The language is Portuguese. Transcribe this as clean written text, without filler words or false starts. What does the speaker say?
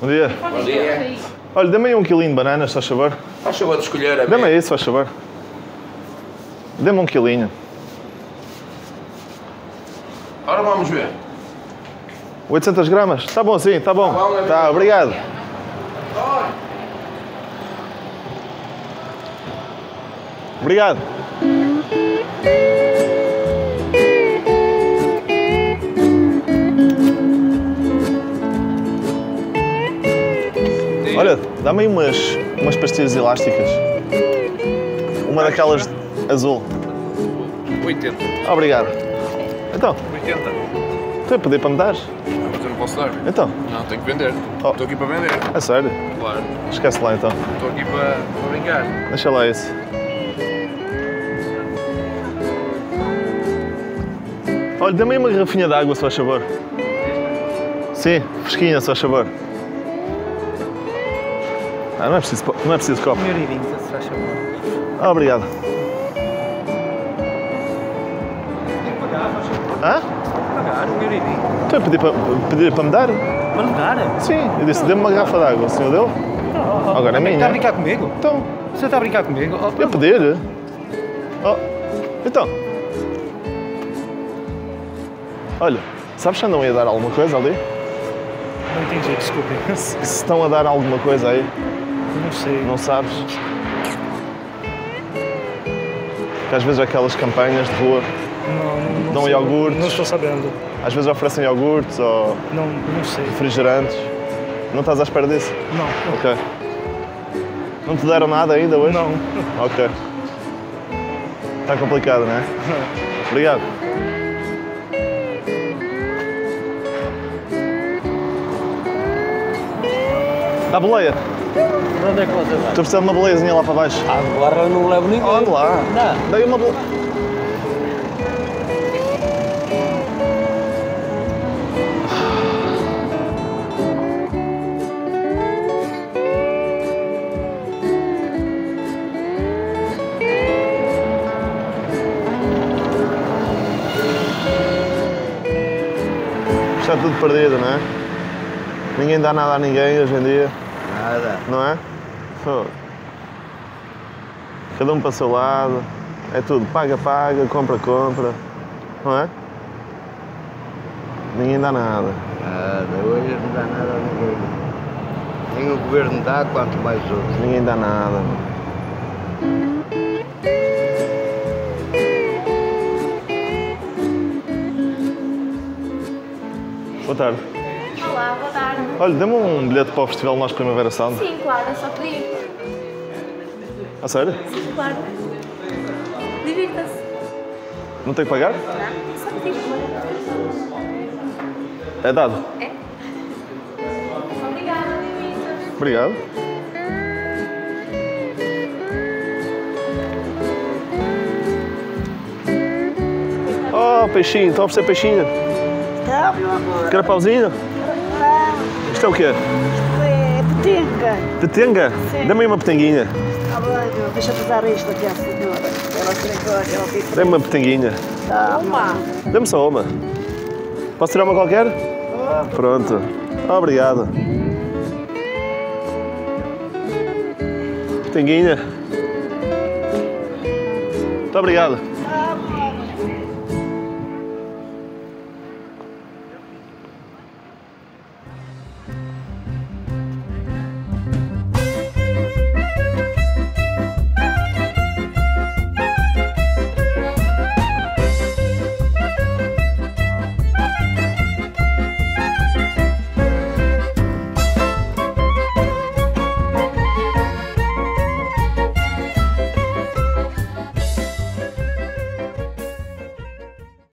Bom dia. Bom dia. Olha, dê-me aí 1 quilinho de bananas, faz favor. Faz favor de escolher a mim. Dê-me isso, faz favor. Dê-me 1 quilinho. Ora, vamos ver. 800 gramas? Está bom, sim, está bom. Está, tá, obrigado. Obrigado. Olha, dá-me aí umas pastilhas elásticas. Uma daquelas azul. 80. Obrigado. Então? 80. Tu ia pedir para me dar? Mas eu não posso dar. Então? Não, tenho que vender. Oh. Estou aqui para vender. É sério? Claro. Esquece lá então. Estou aqui para brincar. Deixa lá isso. Olha, dê-me aí uma garrafinha de água, se faz favor. Sim, fresquinha, se faz favor. Ah, não é preciso copo. 1,20€, se faz favor. Ah, obrigado. Tem que pagar, faz favor. Hã? Tem que pagar, 1,20€. Então eu pedi para me dar? Para me dar? Sim, eu disse, dê-me uma garrafa de água, o senhor deu? Não, agora é minha. Está a brincar comigo? Então. O senhor está a brincar comigo? Oh, eu pedir? Oh, então. Olha, sabes se andam a dar alguma coisa ali? Não entendi, desculpe. Se estão a dar alguma coisa aí? Não sei. Não sabes? Porque às vezes aquelas campanhas de rua não dão sei, iogurtes. Não estou sabendo. Às vezes oferecem iogurtes ou não sei. Refrigerantes. Não estás à espera disso? Não. Ok. Não te deram nada ainda hoje? Não. Ok. Está complicado, não é? Não. Obrigado. Dá boleia. Onde é que você vai? Estou precisando de uma boleiazinha lá para baixo. Ah, agora eu não levo ninguém. Olha lá. Dá. Dei uma boleia. Está tudo perdido, não é? Ninguém dá nada a ninguém hoje em dia. Nada. Não é? Cada um para o seu lado. É tudo. Paga, paga. Compra, compra. Não é? Ninguém dá nada. Nada. Hoje não dá nada a ninguém. Nem o governo dá, quanto mais outros. Ninguém dá nada. Boa tarde. Olá, boa tarde. Olha, dê-me um bilhete para o Festival NOS Primavera Sound. Sim, claro, é só pedir. Ah, sério? Sim, claro. Divirta-se. Não tem que pagar? Não, é só pedir. É dado? É. Obrigada, divirta-se. Obrigado. Oh, peixinho, estou a oferecer peixinho. Tá. Quer pauzinho? Isto é o quê? É petenga. Petenga? Dá-me uma petenguinha. Tá bom, deixa eu usar isto aqui à senhora. Ela tem ela tem. Dá-me uma petenguinha. Tá, uma. Dá-me só uma. Posso tirar uma qualquer? Ah, pronto. Obrigado. Petenguinha. Muito obrigado.